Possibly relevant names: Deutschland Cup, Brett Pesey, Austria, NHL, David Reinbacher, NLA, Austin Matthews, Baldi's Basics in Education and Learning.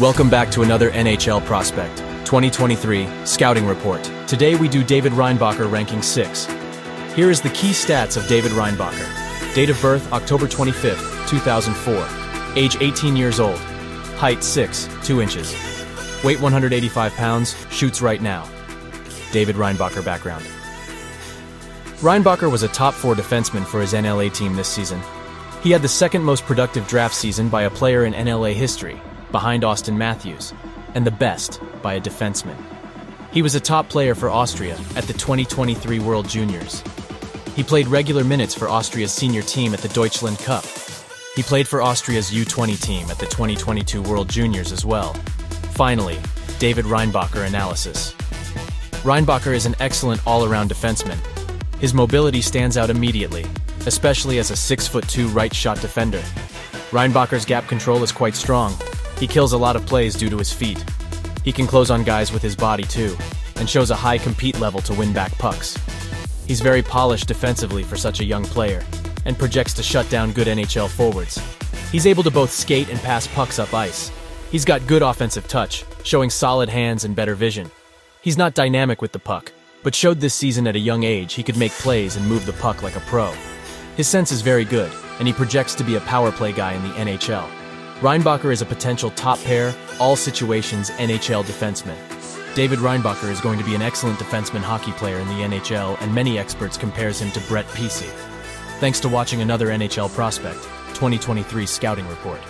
Welcome back to another NHL Prospect 2023 Scouting Report. Today we do David Reinbacher ranking 6. Here is the key stats of David Reinbacher. Date of birth, October 25th, 2004. Age 18 years old. Height 6'2" inches. Weight 185 pounds. Shoots right now. David Reinbacher background. Reinbacher was a top 4 defenseman for his NLA team this season. He had the second most productive draft season by a player in NLA history, behind Austin Matthews, and the best by a defenseman. He was a top player for Austria at the 2023 World Juniors. He played regular minutes for Austria's senior team at the Deutschland Cup. He played for Austria's U20 team at the 2022 World Juniors as well. Finally, David Reinbacher analysis. Reinbacher is an excellent all-around defenseman. His mobility stands out immediately, especially as a 6'2" right shot defender. Reinbacher's gap control is quite strong. He kills a lot of plays due to his feet. He can close on guys with his body too, and shows a high compete level to win back pucks. He's very polished defensively for such a young player, and projects to shut down good NHL forwards. He's able to both skate and pass pucks up ice. He's got good offensive touch, showing solid hands and better vision. He's not dynamic with the puck, but showed this season at a young age he could make plays and move the puck like a pro. His sense is very good, and he projects to be a power play guy in the NHL. Reinbacher is a potential top-pair, all-situations NHL defenseman. David Reinbacher is going to be an excellent defenseman hockey player in the NHL, and many experts compares him to Brett Pesey. Thanks to watching another NHL Prospect 2023 Scouting Report.